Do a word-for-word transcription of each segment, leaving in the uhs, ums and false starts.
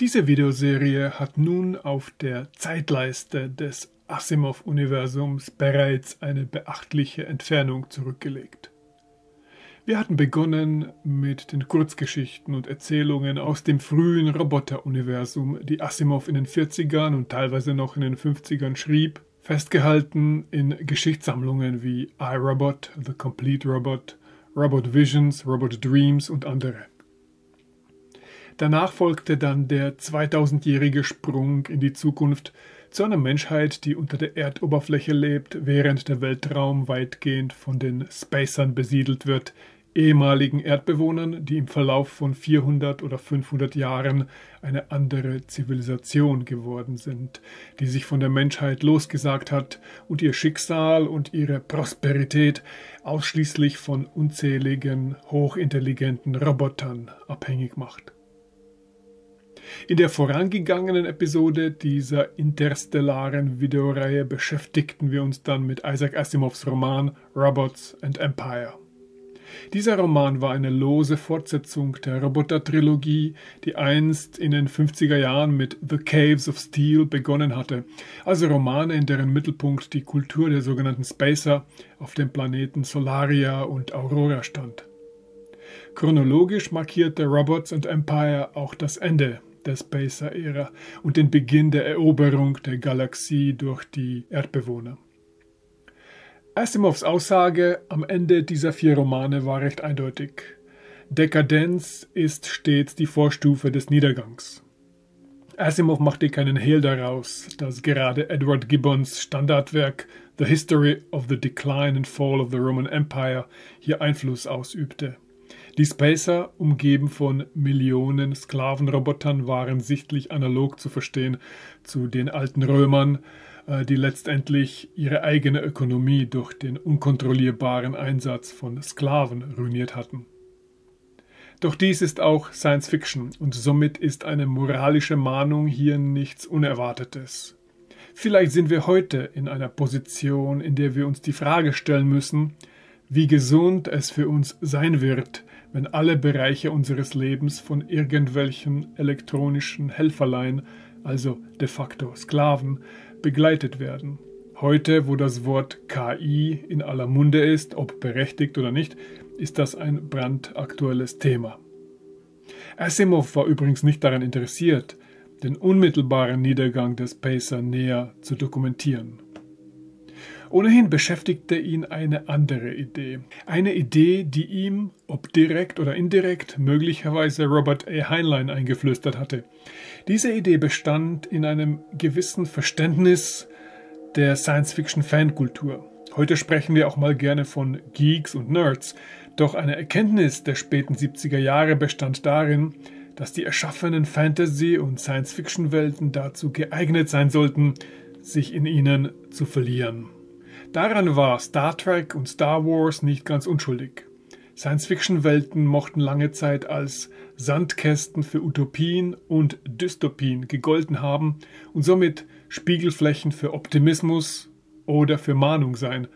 Diese Videoserie hat nun auf der Zeitleiste des Asimov-Universums bereits eine beachtliche Entfernung zurückgelegt. Wir hatten begonnen mit den Kurzgeschichten und Erzählungen aus dem frühen Roboter-Universum, die Asimov in den vierzigern und teilweise noch in den fünfzigern schrieb, festgehalten in Geschichtssammlungen wie I Robot, The Complete Robot, Robot Visions, Robot Dreams und andere. Danach folgte dann der zweitausendjährige Sprung in die Zukunft zu einer Menschheit, die unter der Erdoberfläche lebt, während der Weltraum weitgehend von den Spacern besiedelt wird, ehemaligen Erdbewohnern, die im Verlauf von vierhundert oder fünfhundert Jahren eine andere Zivilisation geworden sind, die sich von der Menschheit losgesagt hat und ihr Schicksal und ihre Prosperität ausschließlich von unzähligen, hochintelligenten Robotern abhängig macht. In der vorangegangenen Episode dieser interstellaren Videoreihe beschäftigten wir uns dann mit Isaac Asimovs Roman Robots and Empire. Dieser Roman war eine lose Fortsetzung der Roboter-Trilogie, die einst in den fünfziger Jahren mit The Caves of Steel begonnen hatte, also Romane, in deren Mittelpunkt die Kultur der sogenannten Spacer auf dem Planeten Solaria und Aurora stand. Chronologisch markierte Robots and Empire auch das Ende der Spacer-Ära und den Beginn der Eroberung der Galaxie durch die Erdbewohner. Asimovs Aussage am Ende dieser vier Romane war recht eindeutig. Dekadenz ist stets die Vorstufe des Niedergangs. Asimov machte keinen Hehl daraus, dass gerade Edward Gibbons Standardwerk The History of the Decline and Fall of the Roman Empire hier Einfluss ausübte. Die Spacer, umgeben von Millionen Sklavenrobotern, waren sichtlich analog zu verstehen zu den alten Römern, die letztendlich ihre eigene Ökonomie durch den unkontrollierbaren Einsatz von Sklaven ruiniert hatten. Doch dies ist auch Science Fiction und somit ist eine moralische Mahnung hier nichts Unerwartetes. Vielleicht sind wir heute in einer Position, in der wir uns die Frage stellen müssen, wie gesund es für uns sein wird, wenn alle Bereiche unseres Lebens von irgendwelchen elektronischen Helferlein, also de facto Sklaven, begleitet werden. Heute, wo das Wort K I in aller Munde ist, ob berechtigt oder nicht, ist das ein brandaktuelles Thema. Asimov war übrigens nicht daran interessiert, den unmittelbaren Niedergang des Spacer näher zu dokumentieren. Ohnehin beschäftigte ihn eine andere Idee. Eine Idee, die ihm, ob direkt oder indirekt, möglicherweise Robert A. Heinlein eingeflüstert hatte. Diese Idee bestand in einem gewissen Verständnis der Science-Fiction-Fankultur. Heute sprechen wir auch mal gerne von Geeks und Nerds, doch eine Erkenntnis der späten siebziger Jahre bestand darin, dass die erschaffenen Fantasy- und Science-Fiction-Welten dazu geeignet sein sollten, sich in ihnen zu verlieren. Daran war Star Trek und Star Wars nicht ganz unschuldig. Science-Fiction-Welten mochten lange Zeit als Sandkästen für Utopien und Dystopien gegolten haben und somit Spiegelflächen für Optimismus oder für Mahnung sein.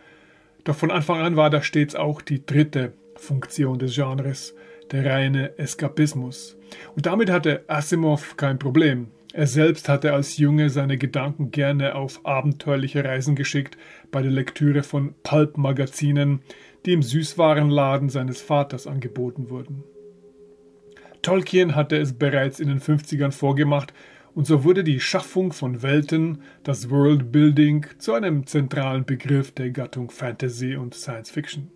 Doch von Anfang an war da stets auch die dritte Funktion des Genres, der reine Eskapismus. Und damit hatte Asimov kein Problem. Er selbst hatte als Junge seine Gedanken gerne auf abenteuerliche Reisen geschickt, bei der Lektüre von Pulp-Magazinen, die im Süßwarenladen seines Vaters angeboten wurden. Tolkien hatte es bereits in den fünfzigern vorgemacht, und so wurde die Schaffung von Welten, das Worldbuilding, zu einem zentralen Begriff der Gattung Fantasy und Science Fiction.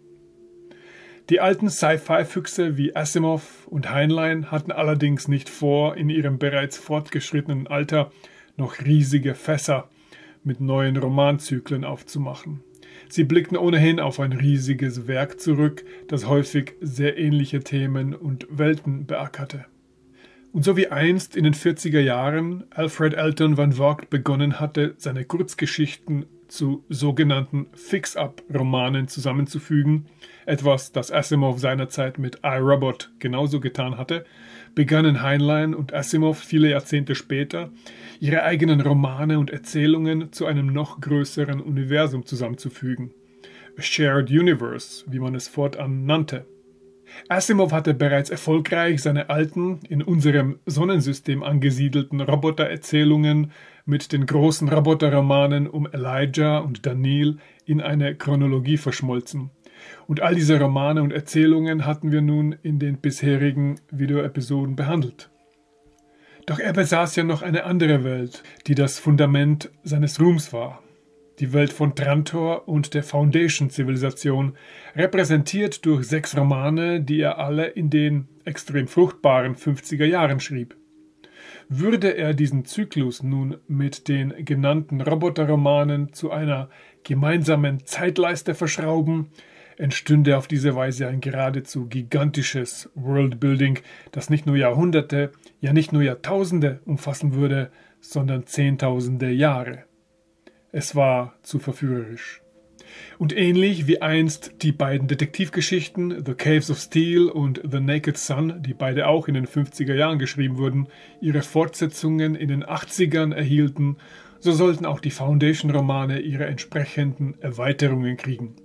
Die alten Sci-Fi-Füchse wie Asimov und Heinlein hatten allerdings nicht vor, in ihrem bereits fortgeschrittenen Alter noch riesige Fässer mit neuen Romanzyklen aufzumachen. Sie blickten ohnehin auf ein riesiges Werk zurück, das häufig sehr ähnliche Themen und Welten beackerte. Und so wie einst in den vierziger Jahren Alfred Elton Van Vogt begonnen hatte, seine Kurzgeschichten zu sogenannten Fix-Up-Romanen zusammenzufügen, etwas, das Asimov seinerzeit mit I Robot genauso getan hatte, begannen Heinlein und Asimov viele Jahrzehnte später, ihre eigenen Romane und Erzählungen zu einem noch größeren Universum zusammenzufügen. A Shared Universe, wie man es fortan nannte. Asimov hatte bereits erfolgreich seine alten, in unserem Sonnensystem angesiedelten Robotererzählungen mit den großen Roboterromanen um Elijah und Daniel in eine Chronologie verschmolzen. Und all diese Romane und Erzählungen hatten wir nun in den bisherigen Videoepisoden behandelt. Doch er besaß ja noch eine andere Welt, die das Fundament seines Ruhms war. Die Welt von Trantor und der Foundation-Zivilisation, repräsentiert durch sechs Romane, die er alle in den extrem fruchtbaren fünfziger Jahren schrieb. Würde er diesen Zyklus nun mit den genannten Roboterromanen zu einer gemeinsamen Zeitleiste verschrauben, entstünde auf diese Weise ein geradezu gigantisches Worldbuilding, das nicht nur Jahrhunderte, ja nicht nur Jahrtausende umfassen würde, sondern Zehntausende Jahre. Es war zu verführerisch. Und ähnlich wie einst die beiden Detektivgeschichten The Caves of Steel und The Naked Sun, die beide auch in den fünfziger Jahren geschrieben wurden, ihre Fortsetzungen in den achtzigern erhielten, so sollten auch die Foundation-Romane ihre entsprechenden Erweiterungen kriegen.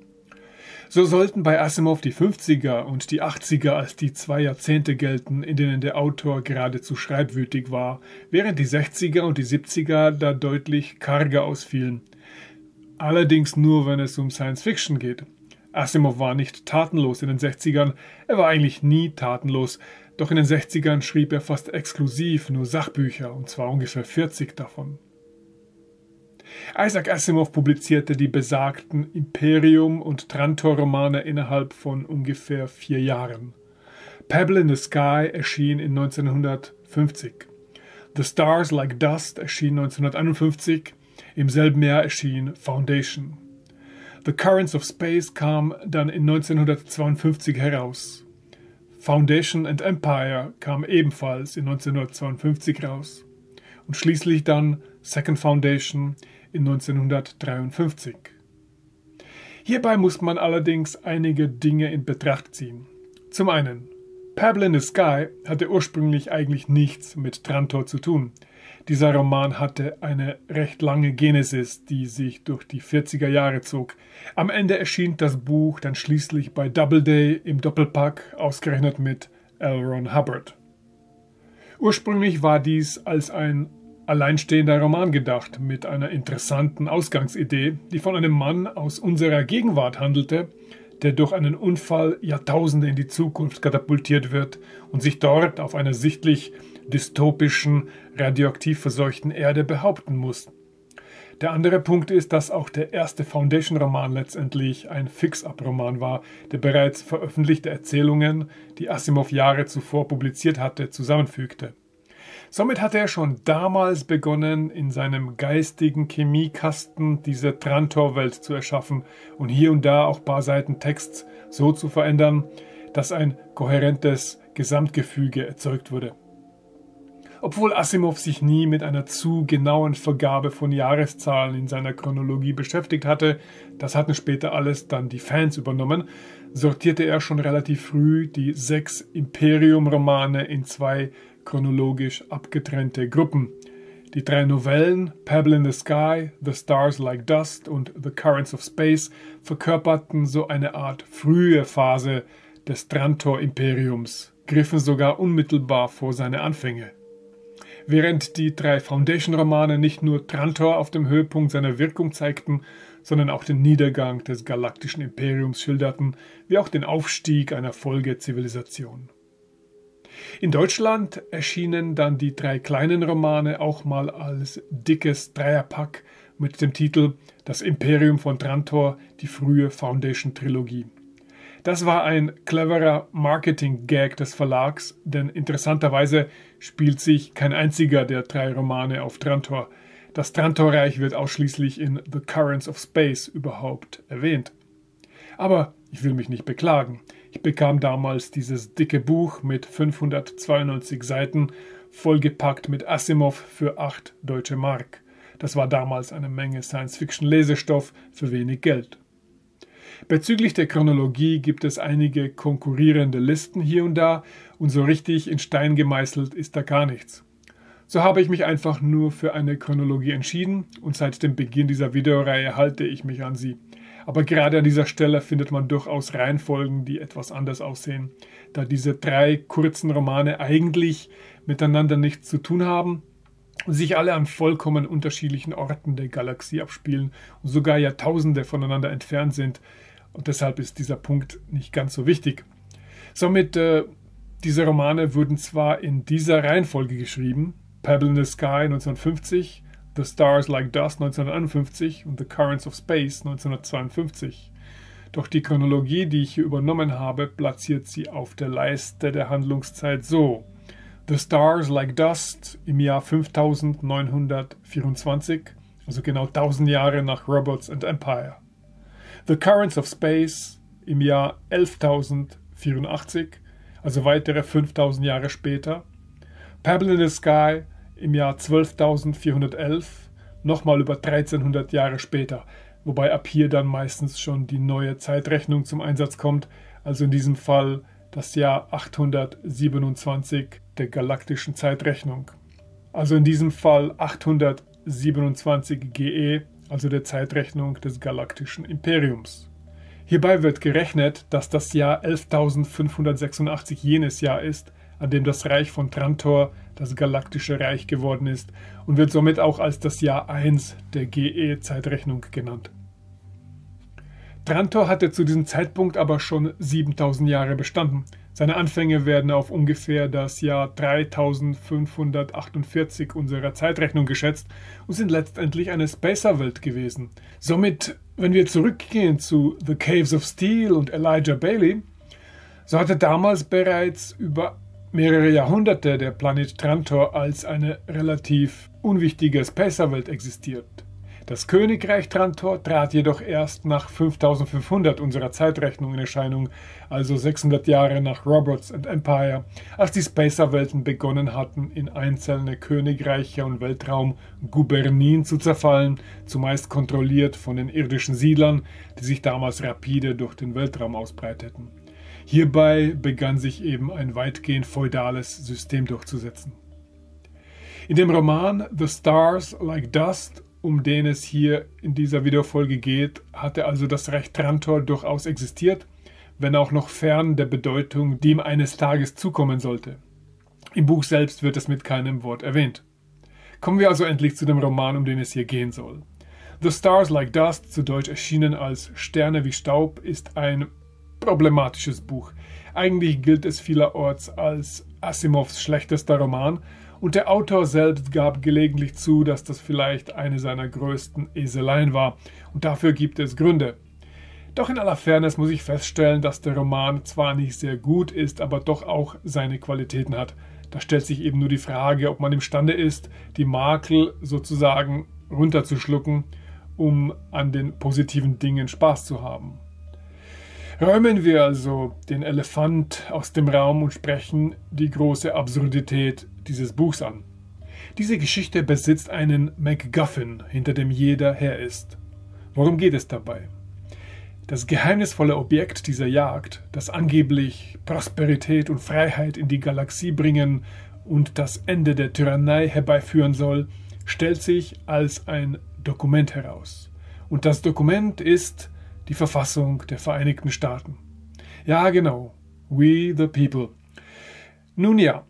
So sollten bei Asimov die fünfziger und die achtziger als die zwei Jahrzehnte gelten, in denen der Autor geradezu schreibwütig war, während die sechziger und die siebziger da deutlich karger ausfielen. Allerdings nur, wenn es um Science-Fiction geht. Asimov war nicht tatenlos in den sechzigern, er war eigentlich nie tatenlos, doch in den sechzigern schrieb er fast exklusiv nur Sachbücher, und zwar ungefähr vierzig davon. Isaac Asimov publizierte die besagten Imperium- und Trantor-Romane innerhalb von ungefähr vier Jahren. Pebble in the Sky erschien in neunzehnhundertfünfzig. The Stars Like Dust erschien neunzehnhunderteinundfünfzig. Im selben Jahr erschien Foundation. The Currents of Space kam dann in neunzehnhundertzweiundfünfzig heraus. Foundation and Empire kam ebenfalls in neunzehnhundertzweiundfünfzig raus. Und schließlich dann Second Foundation in neunzehnhundertdreiundfünfzig. Hierbei muss man allerdings einige Dinge in Betracht ziehen. Zum einen, Pebble in the Sky hatte ursprünglich eigentlich nichts mit Trantor zu tun. Dieser Roman hatte eine recht lange Genesis, die sich durch die vierziger Jahre zog. Am Ende erschien das Buch dann schließlich bei Doubleday im Doppelpack, ausgerechnet mit L. Ron Hubbard. Ursprünglich war dies als ein alleinstehender Roman gedacht, mit einer interessanten Ausgangsidee, die von einem Mann aus unserer Gegenwart handelte, der durch einen Unfall Jahrtausende in die Zukunft katapultiert wird und sich dort auf einer sichtlich dystopischen, radioaktiv verseuchten Erde behaupten muss. Der andere Punkt ist, dass auch der erste Foundation-Roman letztendlich ein Fix-Up-Roman war, der bereits veröffentlichte Erzählungen, die Asimov Jahre zuvor publiziert hatte, zusammenfügte. Somit hatte er schon damals begonnen, in seinem geistigen Chemiekasten diese Trantor-Welt zu erschaffen und hier und da auch ein paar Seiten Texts so zu verändern, dass ein kohärentes Gesamtgefüge erzeugt wurde. Obwohl Asimov sich nie mit einer zu genauen Vergabe von Jahreszahlen in seiner Chronologie beschäftigt hatte, das hatten später alles dann die Fans übernommen, sortierte er schon relativ früh die sechs Imperium-Romane in zwei chronologisch abgetrennte Gruppen. Die drei Novellen Pebble in the Sky, The Stars Like Dust und The Currents of Space verkörperten so eine Art frühe Phase des Trantor-Imperiums, griffen sogar unmittelbar vor seine Anfänge. Während die drei Foundation-Romane nicht nur Trantor auf dem Höhepunkt seiner Wirkung zeigten, sondern auch den Niedergang des galaktischen Imperiums schilderten, wie auch den Aufstieg einer Folgezivilisation. In Deutschland erschienen dann die drei kleinen Romane auch mal als dickes Dreierpack mit dem Titel Das Imperium von Trantor, die frühe Foundation-Trilogie. Das war ein cleverer Marketing-Gag des Verlags, denn interessanterweise spielt sich kein einziger der drei Romane auf Trantor. Das Trantorreich wird ausschließlich in The Currents of Space überhaupt erwähnt. Aber ich will mich nicht beklagen. Ich bekam damals dieses dicke Buch mit fünfhundertzweiundneunzig Seiten, vollgepackt mit Asimov für acht deutsche Mark. Das war damals eine Menge Science-Fiction-Lesestoff für wenig Geld. Bezüglich der Chronologie gibt es einige konkurrierende Listen hier und da und so richtig in Stein gemeißelt ist da gar nichts. So habe ich mich einfach nur für eine Chronologie entschieden und seit dem Beginn dieser Videoreihe halte ich mich an sie. Aber gerade an dieser Stelle findet man durchaus Reihenfolgen, die etwas anders aussehen, da diese drei kurzen Romane eigentlich miteinander nichts zu tun haben und sich alle an vollkommen unterschiedlichen Orten der Galaxie abspielen und sogar Jahrtausende voneinander entfernt sind. Und deshalb ist dieser Punkt nicht ganz so wichtig. Somit, äh, diese Romane wurden zwar in dieser Reihenfolge geschrieben, Pebble in the Sky neunzehnhundertfünfzig, The Stars Like Dust neunzehnhunderteinundfünfzig und The Currents of Space neunzehnhundertzweiundfünfzig. Doch die Chronologie, die ich hier übernommen habe, platziert sie auf der Leiste der Handlungszeit so: The Stars Like Dust im Jahr fünftausendneunhundertvierundzwanzig, also genau tausend Jahre nach Robots and Empire. The Currents of Space im Jahr elftausendvierundachtzig, also weitere fünftausend Jahre später. Pebble in the Sky im Jahr zwölftausendvierhundertelf, nochmal über dreizehnhundert Jahre später, wobei ab hier dann meistens schon die neue Zeitrechnung zum Einsatz kommt, also in diesem Fall das Jahr achthundertsiebenundzwanzig der galaktischen Zeitrechnung. Also in diesem Fall achthundertsiebenundzwanzig G E, also der Zeitrechnung des galaktischen Imperiums. Hierbei wird gerechnet, dass das Jahr elftausendfünfhundertsechsundachtzig jenes Jahr ist, an dem das Reich von Trantor das galaktische Reich geworden ist, und wird somit auch als das Jahr eins der G E-Zeitrechnung genannt. Trantor hatte zu diesem Zeitpunkt aber schon siebentausend Jahre bestanden. Seine Anfänge werden auf ungefähr das Jahr dreitausendfünfhundertachtundvierzig unserer Zeitrechnung geschätzt und sind letztendlich eine Spacer-Welt gewesen. Somit, wenn wir zurückgehen zu The Caves of Steel und Elijah Bailey, so hatte damals bereits über mehrere Jahrhunderte der Planet Trantor als eine relativ unwichtige Spacerwelt existiert. Das Königreich Trantor trat jedoch erst nach fünftausendfünfhundert unserer Zeitrechnung in Erscheinung, also sechshundert Jahre nach Robots and Empire, als die Spacerwelten begonnen hatten, in einzelne Königreiche und Weltraum-Gubernien zu zerfallen, zumeist kontrolliert von den irdischen Siedlern, die sich damals rapide durch den Weltraum ausbreiteten. Hierbei begann sich eben ein weitgehend feudales System durchzusetzen. In dem Roman The Stars Like Dust, um den es hier in dieser Videofolge geht, hatte also das Reich Trantor durchaus existiert, wenn auch noch fern der Bedeutung, die ihm eines Tages zukommen sollte. Im Buch selbst wird es mit keinem Wort erwähnt. Kommen wir also endlich zu dem Roman, um den es hier gehen soll. The Stars Like Dust, zu Deutsch erschienen als Sterne wie Staub, ist ein problematisches Buch. Eigentlich gilt es vielerorts als Asimovs schlechtester Roman, und der Autor selbst gab gelegentlich zu, dass das vielleicht eine seiner größten Eseleien war, und dafür gibt es Gründe. Doch in aller Fairness muss ich feststellen, dass der Roman zwar nicht sehr gut ist, aber doch auch seine Qualitäten hat. Da stellt sich eben nur die Frage, ob man imstande ist, die Makel sozusagen runterzuschlucken, um an den positiven Dingen Spaß zu haben. Räumen wir also den Elefant aus dem Raum und sprechen die große Absurdität dieses Buchs an. Diese Geschichte besitzt einen MacGuffin, hinter dem jeder Herr ist. Worum geht es dabei? Das geheimnisvolle Objekt dieser Jagd, das angeblich Prosperität und Freiheit in die Galaxie bringen und das Ende der Tyrannei herbeiführen soll, stellt sich als ein Dokument heraus. Und das Dokument ist die Verfassung der Vereinigten Staaten. Ja, genau. We the people. Nun ja,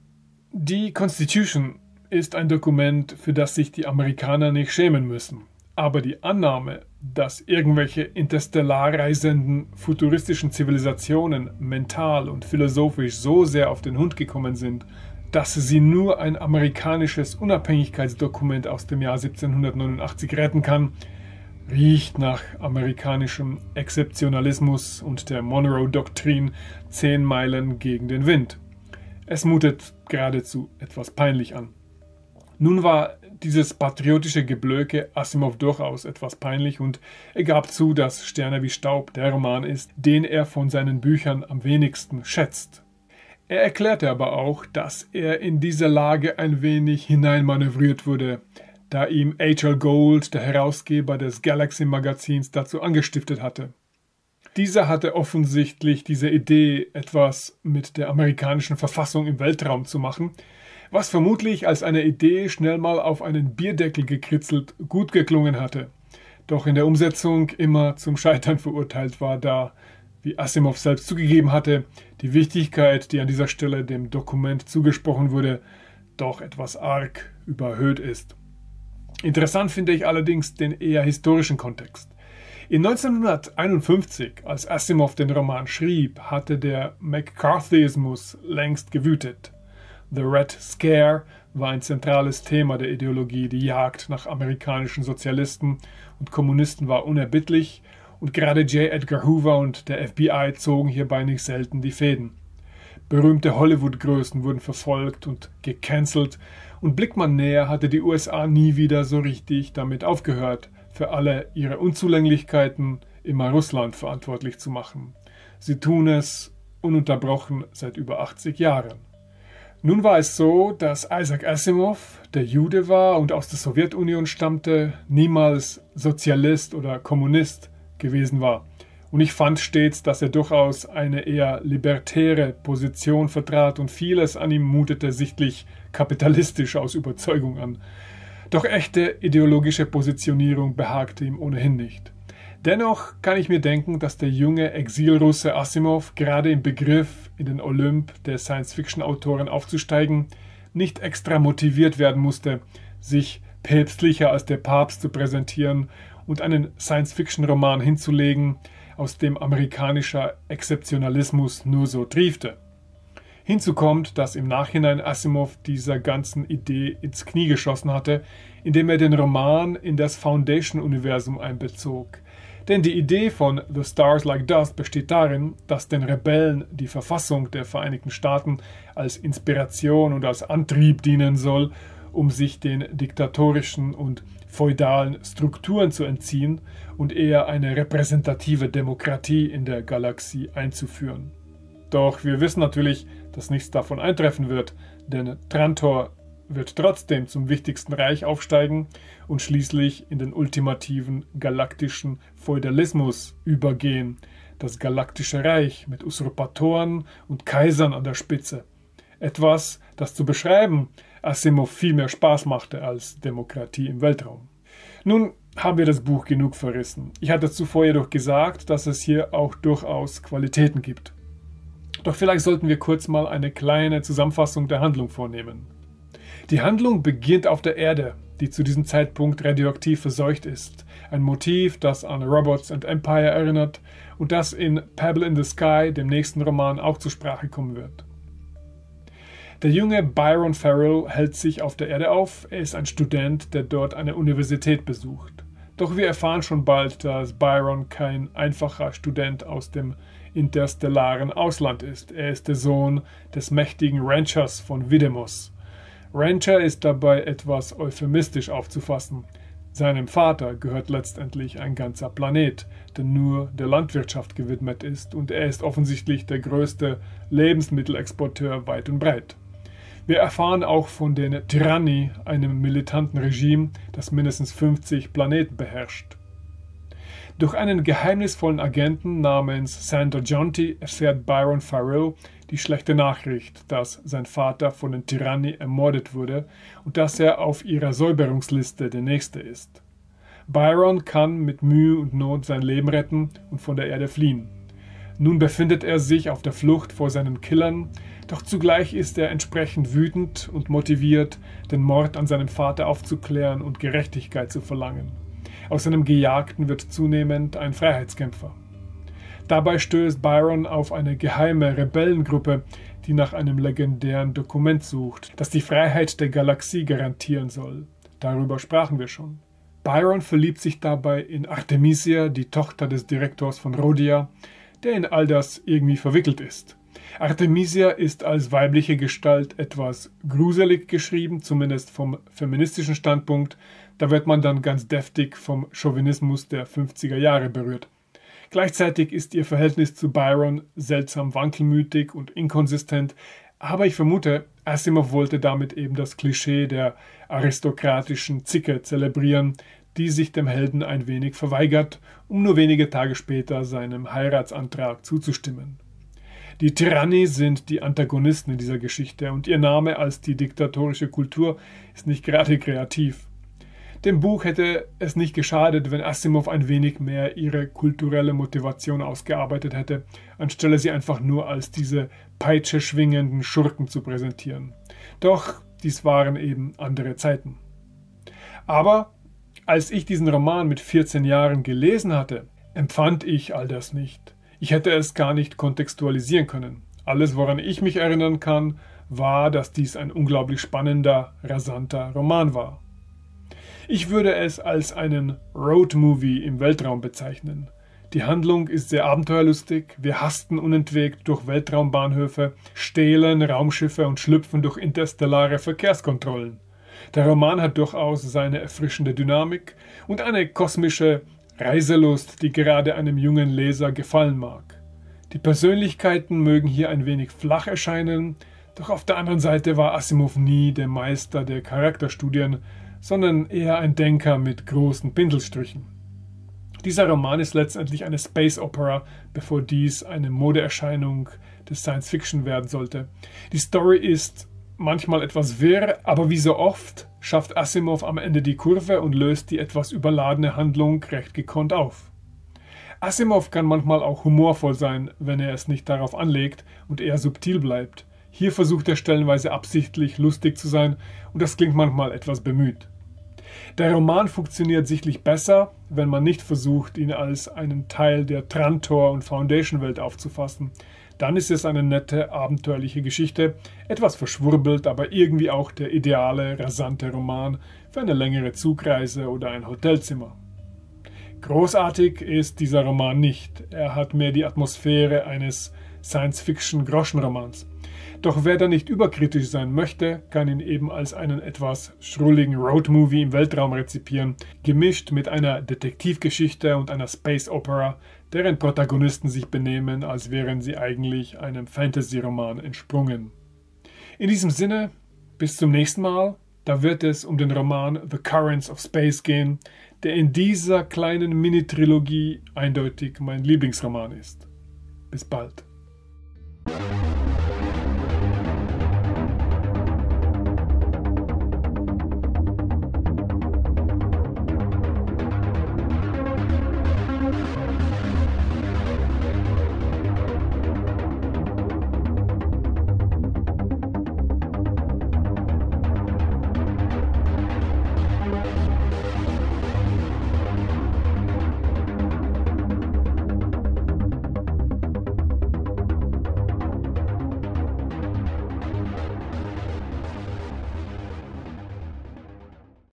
die Constitution ist ein Dokument, für das sich die Amerikaner nicht schämen müssen. Aber die Annahme, dass irgendwelche interstellar reisenden futuristischen Zivilisationen mental und philosophisch so sehr auf den Hund gekommen sind, dass sie nur ein amerikanisches Unabhängigkeitsdokument aus dem Jahr siebzehnhundertneunundachtzig retten kann, riecht nach amerikanischem Exzeptionalismus und der Monroe-Doktrin zehn Meilen gegen den Wind. Es mutet geradezu etwas peinlich an. Nun war dieses patriotische Geblöke Asimov durchaus etwas peinlich, und er gab zu, dass Sterne wie Staub der Roman ist, den er von seinen Büchern am wenigsten schätzt. Er erklärte aber auch, dass er in dieser Lage ein wenig hineinmanövriert wurde, da ihm H L Gold, der Herausgeber des Galaxy-Magazins, dazu angestiftet hatte. Dieser hatte offensichtlich diese Idee, etwas mit der amerikanischen Verfassung im Weltraum zu machen, was vermutlich als eine Idee schnell mal auf einen Bierdeckel gekritzelt gut geklungen hatte. doch in der Umsetzung immer zum Scheitern verurteilt war, da, wie Asimov selbst zugegeben hatte, die Wichtigkeit, die an dieser Stelle dem Dokument zugesprochen wurde, doch etwas arg überhöht ist. Interessant finde ich allerdings den eher historischen Kontext. In neunzehnhunderteinundfünfzig, als Asimov den Roman schrieb, hatte der McCarthyismus längst gewütet. The Red Scare war ein zentrales Thema der Ideologie, die Jagd nach amerikanischen Sozialisten und Kommunisten war unerbittlich und gerade J. Edgar Hoover und der F B I zogen hierbei nicht selten die Fäden. Berühmte Hollywood-Größen wurden verfolgt und gecancelt und blickt man näher, hatte die U S A nie wieder so richtig damit aufgehört, für alle ihre Unzulänglichkeiten immer Russland verantwortlich zu machen. Sie tun es ununterbrochen seit über achtzig Jahren. Nun war es so, dass Isaac Asimov, der Jude war und aus der Sowjetunion stammte, niemals Sozialist oder Kommunist gewesen war. Und ich fand stets, dass er durchaus eine eher libertäre Position vertrat und vieles an ihm mutete sichtlich kapitalistisch aus Überzeugung an. Doch echte ideologische Positionierung behagte ihm ohnehin nicht. Dennoch kann ich mir denken, dass der junge Exilrusse Asimov gerade im Begriff, in den Olymp der Science-Fiction-Autoren aufzusteigen, nicht extra motiviert werden musste, sich päpstlicher als der Papst zu präsentieren und einen Science-Fiction-Roman hinzulegen, aus dem amerikanischer Exzeptionalismus nur so triefte. Hinzu kommt, dass im Nachhinein Asimov dieser ganzen Idee ins Knie geschossen hatte, indem er den Roman in das Foundation-Universum einbezog. Denn die Idee von The Stars Like Dust besteht darin, dass den Rebellen die Verfassung der Vereinigten Staaten als Inspiration und als Antrieb dienen soll, um sich den diktatorischen und feudalen Strukturen zu entziehen und eher eine repräsentative Demokratie in der Galaxie einzuführen. Doch wir wissen natürlich, dass nichts davon eintreffen wird, denn Trantor wird trotzdem zum wichtigsten Reich aufsteigen und schließlich in den ultimativen galaktischen Feudalismus übergehen, das galaktische Reich mit Usurpatoren und Kaisern an der Spitze. Etwas, das zu beschreiben Asimov viel mehr Spaß machte als Demokratie im Weltraum. Nun haben wir das Buch genug verrissen. Ich hatte zuvor jedoch gesagt, dass es hier auch durchaus Qualitäten gibt. Doch vielleicht sollten wir kurz mal eine kleine Zusammenfassung der Handlung vornehmen. Die Handlung beginnt auf der Erde, die zu diesem Zeitpunkt radioaktiv verseucht ist. Ein Motiv, das an Robots and Empire erinnert und das in Pebble in the Sky, dem nächsten Roman, auch zur Sprache kommen wird. Der junge Byron Farrell hält sich auf der Erde auf, er ist ein Student, der dort eine Universität besucht. Doch wir erfahren schon bald, dass Byron kein einfacher Student aus dem interstellaren Ausland ist. Er ist der Sohn des mächtigen Ranchers von Videmos. Rancher ist dabei etwas euphemistisch aufzufassen. Seinem Vater gehört letztendlich ein ganzer Planet, der nur der Landwirtschaft gewidmet ist und er ist offensichtlich der größte Lebensmittelexporteur weit und breit. Wir erfahren auch von den Tyranni, einem militanten Regime, das mindestens fünfzig Planeten beherrscht. Durch einen geheimnisvollen Agenten namens Sander Jonty erfährt Byron Farrell die schlechte Nachricht, dass sein Vater von den Tyranni ermordet wurde und dass er auf ihrer Säuberungsliste der Nächste ist. Byron kann mit Mühe und Not sein Leben retten und von der Erde fliehen. Nun befindet er sich auf der Flucht vor seinen Killern, doch zugleich ist er entsprechend wütend und motiviert, den Mord an seinem Vater aufzuklären und Gerechtigkeit zu verlangen. Aus seinem Gejagten wird zunehmend ein Freiheitskämpfer. Dabei stößt Byron auf eine geheime Rebellengruppe, die nach einem legendären Dokument sucht, das die Freiheit der Galaxie garantieren soll. Darüber sprachen wir schon. Byron verliebt sich dabei in Artemisia, die Tochter des Direktors von Rhodia, der in all das irgendwie verwickelt ist. Artemisia ist als weibliche Gestalt etwas gruselig geschrieben, zumindest vom feministischen Standpunkt. Da wird man dann ganz deftig vom Chauvinismus der fünfziger Jahre berührt. Gleichzeitig ist ihr Verhältnis zu Byron seltsam wankelmütig und inkonsistent, aber ich vermute, Asimov wollte damit eben das Klischee der aristokratischen Zicke zelebrieren, die sich dem Helden ein wenig verweigert, um nur wenige Tage später seinem Heiratsantrag zuzustimmen. Die Tyranni sind die Antagonisten in dieser Geschichte und ihr Name als die diktatorische Kultur ist nicht gerade kreativ. Dem Buch hätte es nicht geschadet, wenn Asimov ein wenig mehr ihre kulturelle Motivation ausgearbeitet hätte, anstelle sie einfach nur als diese peitscheschwingenden Schurken zu präsentieren. Doch dies waren eben andere Zeiten. Aber als ich diesen Roman mit vierzehn Jahren gelesen hatte, empfand ich all das nicht. Ich hätte es gar nicht kontextualisieren können. Alles, woran ich mich erinnern kann, war, dass dies ein unglaublich spannender, rasanter Roman war. Ich würde es als einen Roadmovie im Weltraum bezeichnen. Die Handlung ist sehr abenteuerlustig, wir hasten unentwegt durch Weltraumbahnhöfe, stehlen Raumschiffe und schlüpfen durch interstellare Verkehrskontrollen. Der Roman hat durchaus seine erfrischende Dynamik und eine kosmische Reiselust, die gerade einem jungen Leser gefallen mag. Die Persönlichkeiten mögen hier ein wenig flach erscheinen, doch auf der anderen Seite war Asimov nie der Meister der Charakterstudien, sondern eher ein Denker mit großen Pinselstrichen. Dieser Roman ist letztendlich eine Space Opera, bevor dies eine Modeerscheinung des Science Fiction werden sollte. Die Story ist manchmal etwas wirr, aber wie so oft schafft Asimov am Ende die Kurve und löst die etwas überladene Handlung recht gekonnt auf. Asimov kann manchmal auch humorvoll sein, wenn er es nicht darauf anlegt und eher subtil bleibt. Hier versucht er stellenweise absichtlich lustig zu sein und das klingt manchmal etwas bemüht. Der Roman funktioniert sichtlich besser, wenn man nicht versucht, ihn als einen Teil der Trantor- und Foundation-Welt aufzufassen. Dann ist es eine nette, abenteuerliche Geschichte, etwas verschwurbelt, aber irgendwie auch der ideale, rasante Roman für eine längere Zugreise oder ein Hotelzimmer. Großartig ist dieser Roman nicht, er hat mehr die Atmosphäre eines Science-Fiction-Groschenromans. Doch wer da nicht überkritisch sein möchte, kann ihn eben als einen etwas schrulligen Roadmovie im Weltraum rezipieren, gemischt mit einer Detektivgeschichte und einer Space Opera, deren Protagonisten sich benehmen, als wären sie eigentlich einem Fantasy-Roman entsprungen. In diesem Sinne, bis zum nächsten Mal, da wird es um den Roman The Currents of Space gehen, der in dieser kleinen Mini-Trilogie eindeutig mein Lieblingsroman ist. Bis bald.